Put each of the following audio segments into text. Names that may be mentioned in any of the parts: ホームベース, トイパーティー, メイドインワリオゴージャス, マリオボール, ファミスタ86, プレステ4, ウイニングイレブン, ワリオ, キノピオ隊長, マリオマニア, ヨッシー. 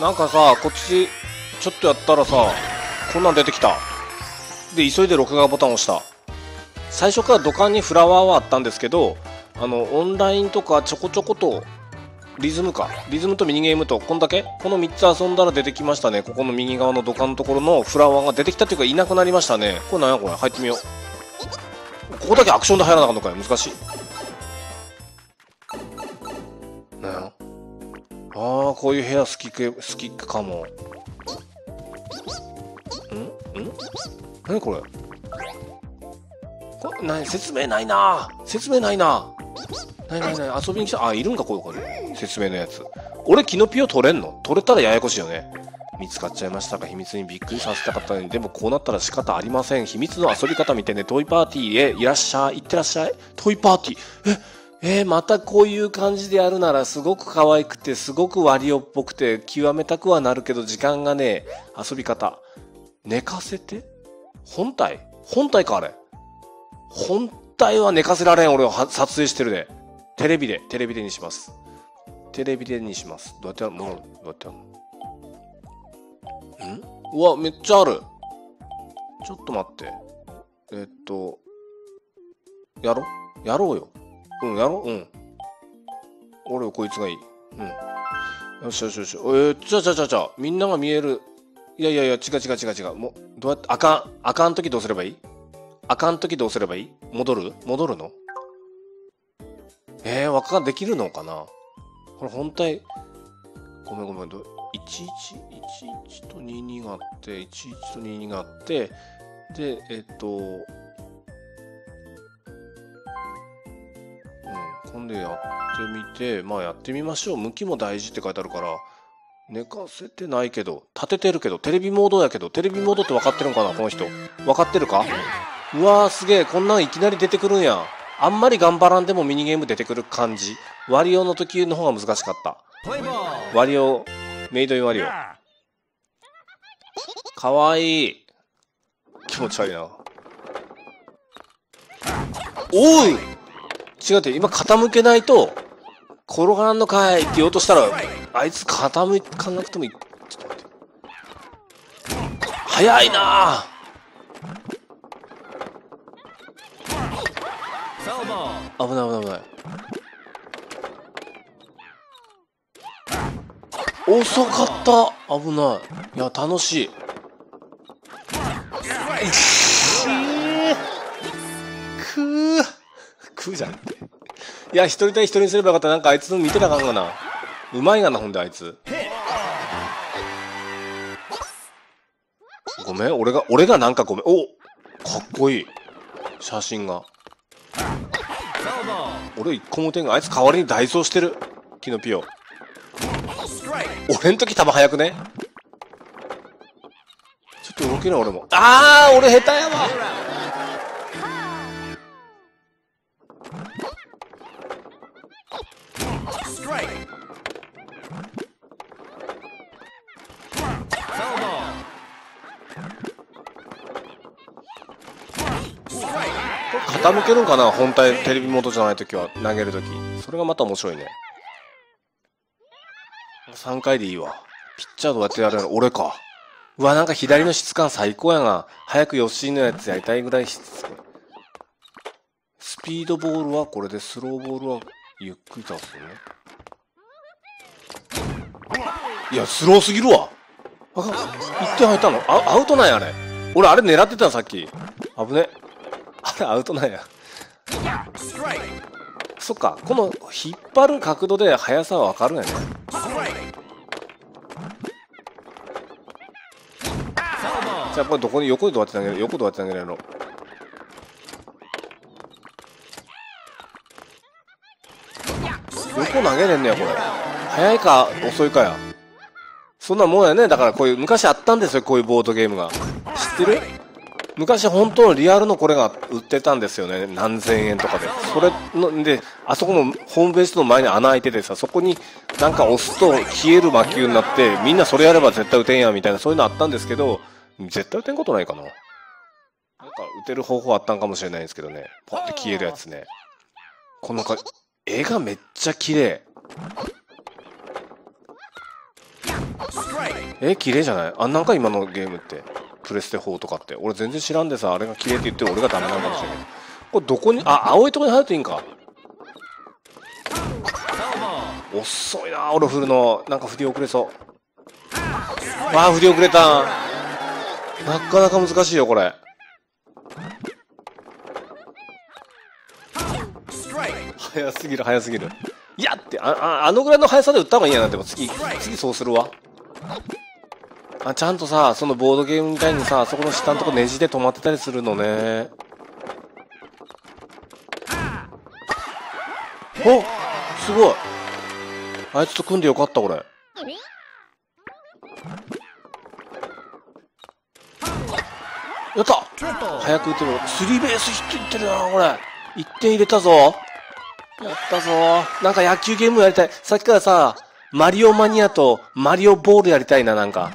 なんかさ、こっちちょっとやったらさ、こんなん出てきた。で、急いで録画ボタンを押した。最初から土管にフラワーはあったんですけど、オンラインとかちょこちょこと、リズムとミニゲームと、こんだけ、この3つ遊んだら出てきましたね。ここの右側の土管のところのフラワーが出てきたというか、いなくなりましたね。これなんやこれ、入ってみよう。ここだけアクションで入らなかったのかい。難しいなんや。ああ、こういう部屋好きかも。ん何これ、これ何、説明ないな。ない遊びに来た。あ、いるんか、こういう子。説明のやつ。俺、キノピオ取れんの？取れたらややこしいよね。見つかっちゃいましたが、秘密にびっくりさせたかったのに、でもこうなったら仕方ありません。秘密の遊び方見てね、トイパーティーへいらっしゃい、行ってらっしゃい。トイパーティー。またこういう感じでやるなら、すごく可愛くて、すごくワリオっぽくて、極めたくはなるけど、時間がね、遊び方。寝かせて？本体か、あれ。本体は寝かせられん、俺は撮影してるで。テレビでにします。どうやってやるの？うわ、めっちゃある。ちょっと待って。やろうよ。うん、やろう？うん。俺はこいつがいい。うん。よし。じゃあ、みんなが見える。いや、違う。もう、どうやって、あかんときどうすればいい？戻るの？輪っかできるのかなこれ本体。ごめん。11と22があって、で、こんでやってみて、まあやってみましょう。向きも大事って書いてあるから、寝かせてないけど、立ててるけど、テレビモードって分かってるんかなこの人。分かってるか？うわー、すげえ、こんなんいきなり出てくるんや。あんまり頑張らんでもミニゲーム出てくる感じ。ワリオの時の方が難しかった。ワリオ、メイドインワリオ。かわいい。気持ち悪いな。おう！違うって、今傾けないと、転がらんのかいって言おうとしたら、あいつ傾かなくてもいい。ちょっと待って。早いなぁ。危ない。遅かった。危ない。いや、楽しい。くーじゃん。いや、一人にすればよかった。なんかあいつの見てたかんがな。うまいがな、ほんであいつ。ごめん、俺がなんかごめん。お、かっこいい写真が。俺一個も打てんが、あいつ代わりにダイソーしてる。キノピオ。俺ん時球速くね？ちょっと動けない俺も。あー、俺下手やわ。傾けるんかな本体。テレビ元じゃないときは、投げるとき。それがまた面白いね。3回でいいわ。ピッチャーどうやってやるの？俺か。うわ、なんか左の質感最高やな。早くヨッシーのやつやりたいぐらい質感。スピードボールはこれで、スローボールはゆっくり倒すよね。いや、スローすぎるわ。あかん。1点入ったの？アウトなんや、あれ。俺、あれ狙ってたのさっき。危ね。あれアウトなんや。そっか、この引っ張る角度で速さは分かるんやね。じゃあこれどこに、横でどうやって投げる？の横投げれんねやこれ。速いか遅いかや。そんなもんやね。だからこういう昔あったんですよ、こういうボードゲームが。知ってる？昔本当のリアルのこれが売ってたんですよね。何千円とかで。それの、で、あそこのホームベースの前に穴開いててさ、そこになんか押すと消える魔球になって、みんなそれやれば絶対打てんや、みたいな、そういうのあったんですけど、絶対打てんことないかな。なんか打てる方法あったんかもしれないんですけどね。ポッて消えるやつね。この絵がめっちゃ綺麗。綺麗じゃない？あんなんか今のゲームってプレステ4とかって俺全然知らんでさ、あれが綺麗って言ってる俺がダメなのかもしれない。これどこに、あ、青いとこに入るといいんか。遅いな俺振るの。なんか振り遅れそう。ああ振り遅れた。なかなか難しいよこれ。早すぎる早すぎる。いやって、あのぐらいの速さで打った方がいいやな。でも次そうするわ。あ、ちゃんとさ、そのボードゲームみたいにさ、あそこの下のとこネジで止まってたりするのね。お、すごい。あいつと組んでよかったこれ。やった、早く打てる。スリーベースヒットいってるなこれ。1点入れたぞ。やったぞー。なんか野球ゲームやりたい。さっきからさ、マリオマニアとマリオボールやりたいな、なんか。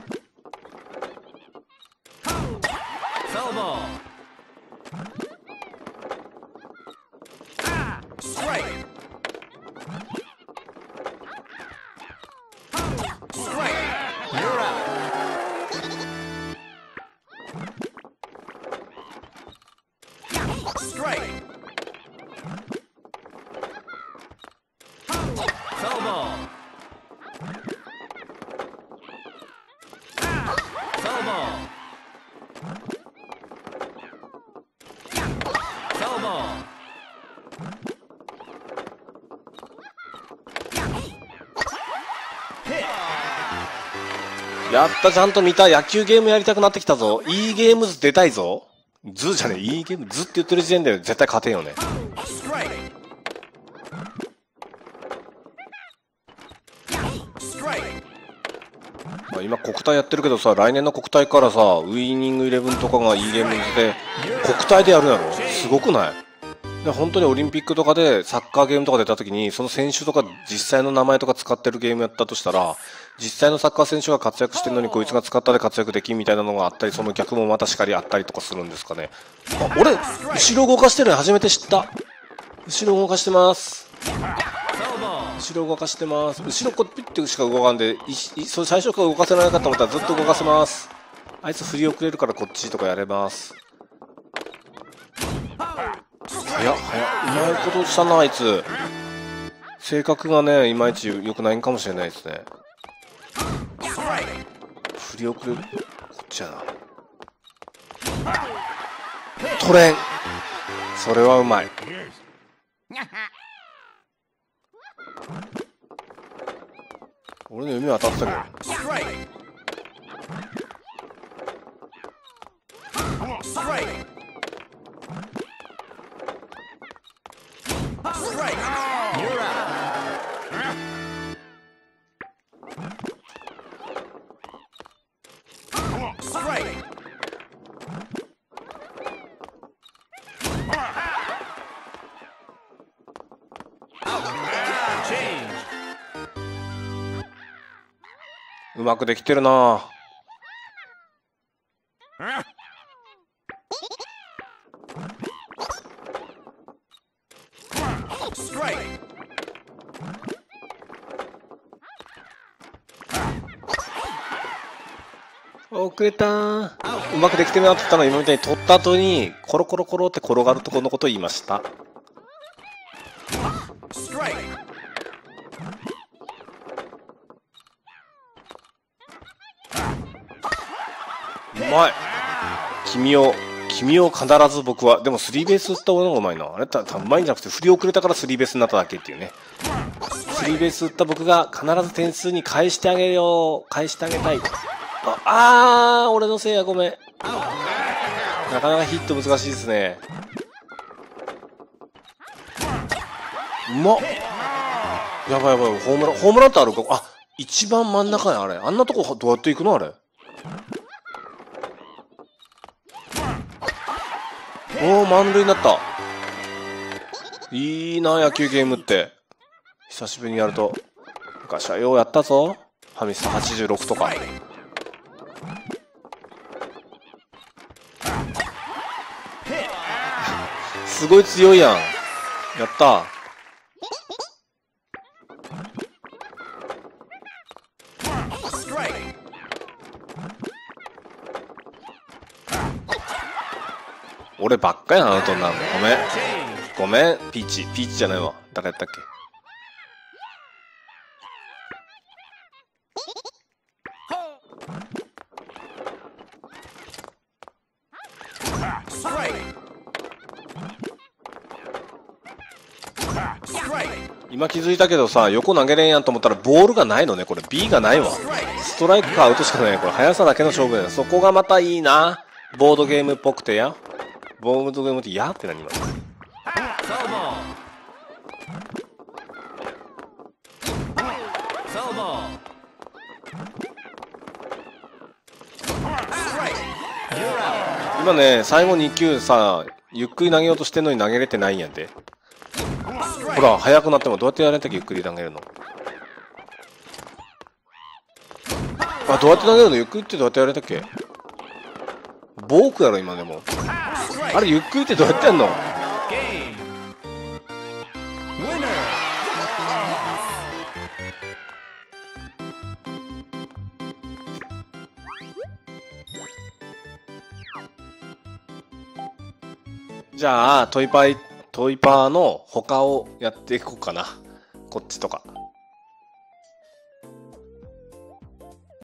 やった、ちゃんと見た。野球ゲームやりたくなってきたぞ。いいゲームズ出たいぞ。ズじゃねえ、いいゲームズって言ってる時点で絶対勝てんよね。まあ今国体やってるけどさ、来年の国体からさ、ウイニングイレブンとかがいいゲームズで国体でやるやろ。すごくない？で本当にオリンピックとかでサッカーゲームとか出た時に、その選手とか実際の名前とか使ってるゲームやったとしたら、実際のサッカー選手が活躍してるのにこいつが使ったで活躍できんみたいなのがあったり、その逆もまたしかりあったりとかするんですかね。あ、俺後ろ動かしてるの初めて知った。後ろ動かしてます。後ろ動かしてます。後ろこうピッてしか動かんで、それ最初から動かせないかと思ったらずっと動かせます。あいつ振り遅れるからこっちとかやれます。早うまいことしたなあいつ。性格がねいまいち良くないんかもしれないですね。振り遅れるこっちやな。取れん。それはうまい。俺の夢当たってる。うまくできてるな。遅れたー。うまくできてるなって言ったのは、今みたいに取った後にコロコロコロって転がるところのことを言いました。うまい。君を必ず僕は。でもスリーベース打った方がうまいな。あれたぶんうまいんじゃなくて、振り遅れたからスリーベースになっただけっていうね。スリーベース打った僕が必ず点数に返してあげよう。返してあげたい。あー、俺のせいや、ごめん。なかなかヒット難しいですね。うまっ。やばいやばい、ホームランってあるか。あ、一番真ん中や、あれ。あんなとこどうやって行くのあれ。おー、満塁になった。いいな野球ゲームって。久しぶりにやると。昔はようやったぞファミスタ86とか。すごい強いやん。やった。俺ばっかりなアウトになるの。ごめん。ごめん。ピーチじゃないわ。誰やったっけ。今気づいたけどさ、横投げれんやんと思ったらボールがないのね。これ B がないわ。ストライクかアウトしかない。これ速さだけの勝負だよ。そこがまたいいな。ボードゲームっぽくてや。ボードゲームってやって何今。今ね、最後2球さ、ゆっくり投げようとしてんのに投げれてないんやで。ほら、速くなってもどうやってやれたっけ、ゆっくり投げるの。あ、どうやって投げるの、ゆっくりってどうやってやれたっけ。ボークやろ、今でも。あれ、ゆっくりってどうやってやんの。じゃあ、トイパーの他をやっていこうかな。こっちとか。